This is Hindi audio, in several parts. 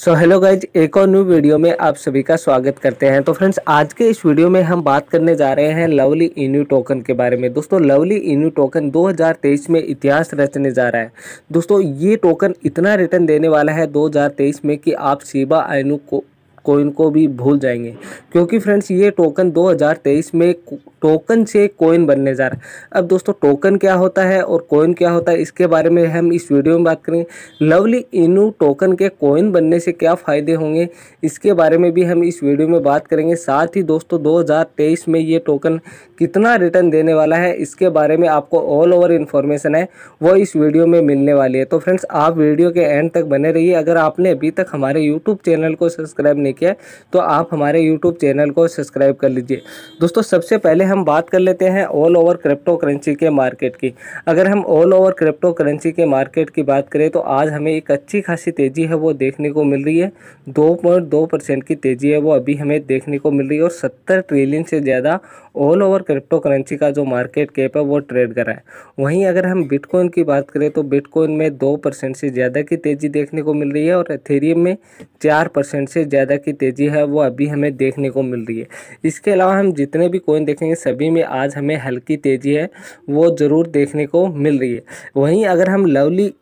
सो हेलो गाइज, एक और न्यू वीडियो में आप सभी का स्वागत करते हैं। तो फ्रेंड्स, आज के इस वीडियो में हम बात करने जा रहे हैं लवली इन्यू टोकन के बारे में। दोस्तों, लवली इन्यू टोकन 2023 में इतिहास रचने जा रहा है। दोस्तों, ये टोकन इतना रिटर्न देने वाला है 2023 में कि आप शिबा आइनू कोइन को भी भूल जाएंगे, क्योंकि फ्रेंड्स ये टोकन 2023 में टोकन से कोइन बनने जा रहा है। अब दोस्तों, टोकन क्या होता है और कोइन क्या होता है, इसके बारे में हम इस वीडियो में बात करेंगे। लवली इनू टोकन के कोइन बनने से क्या फ़ायदे होंगे, इसके बारे में भी हम इस वीडियो में बात करेंगे। साथ ही दोस्तों, 2023 में ये टोकन कितना रिटर्न देने वाला है, इसके बारे में आपको ऑल ओवर इन्फॉर्मेशन है वो इस वीडियो में मिलने वाली है। तो फ्रेंड्स, आप वीडियो के एंड तक बने रहिए। अगर आपने अभी तक हमारे यूट्यूब चैनल को सब्सक्राइब किया तो आप हमारे YouTube चैनल को सब्सक्राइब कर लीजिए। दोस्तों, सबसे पहले हम बात कर लेते हैं ऑल ओवर क्रिप्टो करेंसी के मार्केट की। अगर हम ऑल ओवर क्रिप्टो करेंसी के मार्केट की बात करें तो आज हमें एक अच्छी खासी तेज़ी है वो देखने को मिल रही है। 2.2% की तेज़ी है वो अभी हमें देखने को मिल रही है और 70 ट्रिलियन से ज़्यादा ऑल ओवर क्रिप्टो करेंसी का जो मार्केट कैप है वो ट्रेड कर रहा है। वहीं अगर हम बिटकॉइन की बात करें तो बिटकॉइन में 2% से ज़्यादा की तेज़ी देखने को मिल रही है और एथेरियम में 4% से ज़्यादा की तेज़ी है वो अभी हमें देखने को मिल रही है। इसके अलावा हम जितने भी कोइन देखेंगे सभी में आज हमें हल्की तेज़ी है वो ज़रूर देखने को मिल रही है। वहीं अगर हम लवली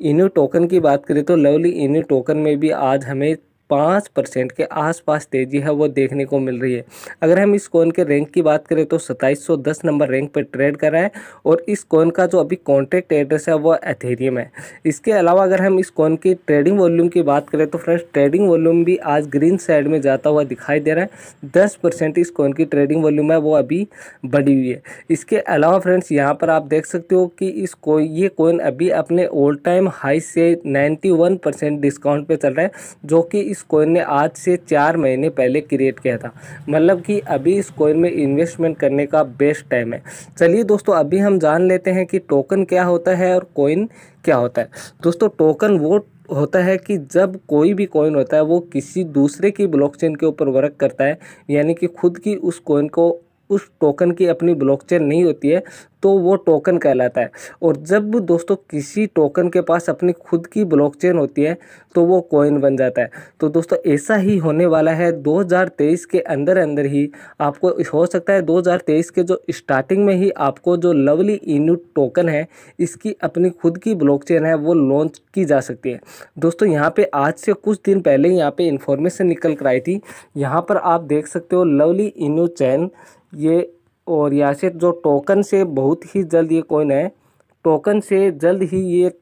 इन्यू टोकन की बात करें तो लवली इन्यू टोकन में भी आज हमें 5% के आसपास तेज़ी है वो देखने को मिल रही है। अगर हम इस कोइन के रैंक की बात करें तो 2710 नंबर रैंक पर ट्रेड कर रहा है और इस कोइन का जो अभी कॉन्ट्रैक्ट एड्रेस है वो एथेरियम है। इसके अलावा अगर हम इस कोइन की ट्रेडिंग वॉल्यूम की बात करें तो फ्रेंड्स, ट्रेडिंग वॉल्यूम भी आज ग्रीन साइड में जाता हुआ दिखाई दे रहा है। 10% इस कोइन की ट्रेडिंग वॉल्यूम है वो अभी बढ़ी हुई है। इसके अलावा फ्रेंड्स, यहाँ पर आप देख सकते हो कि ये कोइन अभी अपने ऑल टाइम हाई से 91% डिस्काउंट पर चल रहा है, जो कि इस कोइन ने आज से 4 महीने पहले क्रिएट किया था। मतलब कि अभी इस कोइन में इन्वेस्टमेंट करने का बेस्ट टाइम है। चलिए दोस्तों, अभी हम जान लेते हैं कि टोकन क्या होता है और कोइन क्या होता है। दोस्तों, टोकन वो होता है कि जब कोई भी कॉइन होता है वो किसी दूसरे की ब्लॉकचेन के ऊपर वर्क करता है, यानी कि खुद की उस कोइन को उस टोकन की अपनी ब्लॉकचेन नहीं होती है तो वो टोकन कहलाता है। और जब दोस्तों किसी टोकन के पास अपनी खुद की ब्लॉकचेन होती है तो वो कॉइन बन जाता है। तो दोस्तों, ऐसा ही होने वाला है 2023 के अंदर अंदर ही। आपको हो सकता है 2023 के जो स्टार्टिंग में ही आपको जो लवली इनू टोकन है इसकी अपनी खुद की ब्लॉकचेन है वो लॉन्च की जा सकती है। दोस्तों, यहाँ पर आज से कुछ दिन पहले यहाँ पर इंफॉर्मेशन निकल कर आई थी। यहाँ पर आप देख सकते हो लवली इनू चैन ये और यहाँ से जो टोकन से बहुत ही जल्द ये कोइन है, टोकन से जल्द ही ये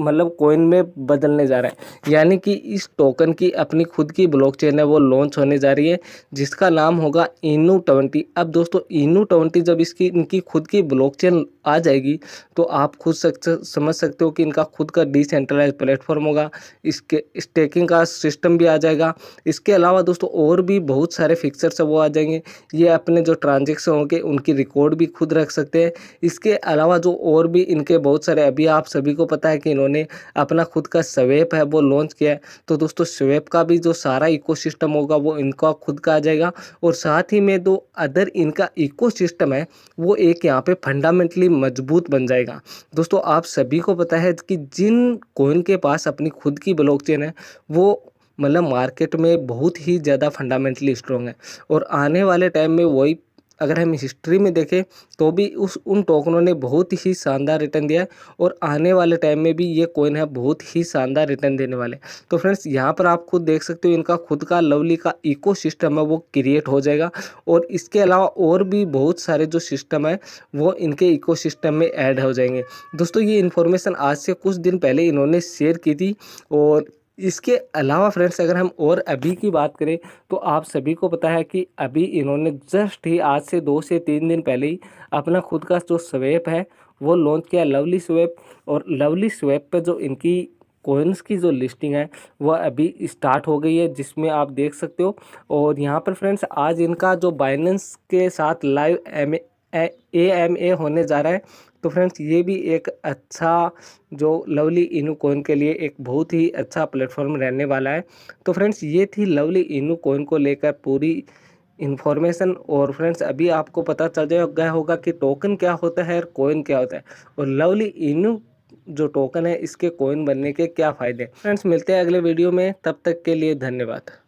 मतलब कोइन में बदलने जा रहा है, यानी कि इस टोकन की अपनी खुद की ब्लॉकचेन है वो लॉन्च होने जा रही है जिसका नाम होगा INU 20। अब दोस्तों, INU 20 जब इसकी इनकी खुद की ब्लॉकचेन आ जाएगी तो आप खुद समझ सकते हो कि इनका खुद का डिसेंट्रलाइज प्लेटफॉर्म होगा, इसके स्टेकिंग का सिस्टम भी आ जाएगा। इसके अलावा दोस्तों और भी बहुत सारे फिक्सर्स वो आ जाएंगे, ये अपने जो ट्रांजेक्शन होंगे उनकी रिकॉर्ड भी खुद रख सकते हैं। इसके अलावा जो और भी इनके बहुत सारे, अभी आप सभी को पता है कि उन्होंने अपना खुद का स्वैप है वो लॉन्च किया है, तो दोस्तों स्वैप का भी जो सारा इकोसिस्टम होगा वो इनका खुद का आ जाएगा। और साथ ही में दो अदर इनका इकोसिस्टम है वो एक यहाँ पे फंडामेंटली मजबूत बन जाएगा। दोस्तों, आप सभी को पता है कि जिन कोइन के पास अपनी खुद की ब्लॉकचेन है वो मतलब मार्केट में बहुत ही ज़्यादा फंडामेंटली स्ट्रॉन्ग है और आने वाले टाइम में वही अगर हम हिस्ट्री में देखें तो भी उन टोकनों ने बहुत ही शानदार रिटर्न दिया है और आने वाले टाइम में भी ये कोइन है बहुत ही शानदार रिटर्न देने वाले। तो फ्रेंड्स, यहाँ पर आप खुद देख सकते हो इनका खुद का लवली का इकोसिस्टम है वो क्रिएट हो जाएगा और इसके अलावा और भी बहुत सारे जो सिस्टम है वो इनके इकोसिस्टम में ऐड हो जाएंगे। दोस्तों, ये इन्फॉर्मेशन आज से कुछ दिन पहले इन्होंने शेयर की थी। और इसके अलावा फ्रेंड्स, अगर हम और अभी की बात करें तो आप सभी को पता है कि अभी इन्होंने जस्ट ही आज से 2 से 3 दिन पहले ही अपना खुद का जो स्वैप है वो लॉन्च किया, लवली स्वैप। और लवली स्वैप पे जो इनकी कोइंस की जो लिस्टिंग है वह अभी स्टार्ट हो गई है जिसमें आप देख सकते हो। और यहाँ पर फ्रेंड्स, आज इनका जो बाइनेंस के साथ लाइव AMA होने जा रहा है। तो फ्रेंड्स, ये भी एक अच्छा जो लवली इनू कोइन के लिए एक बहुत ही अच्छा प्लेटफॉर्म रहने वाला है। तो फ्रेंड्स, ये थी लवली इनू कोइन को लेकर पूरी इन्फॉर्मेशन। और फ्रेंड्स, अभी आपको पता चल गया होगा कि टोकन क्या होता है और कोइन क्या होता है और लवली इनू जो टोकन है इसके कॉइन बनने के क्या फ़ायदे हैं। फ्रेंड्स मिलते हैं अगले वीडियो में, तब तक के लिए धन्यवाद।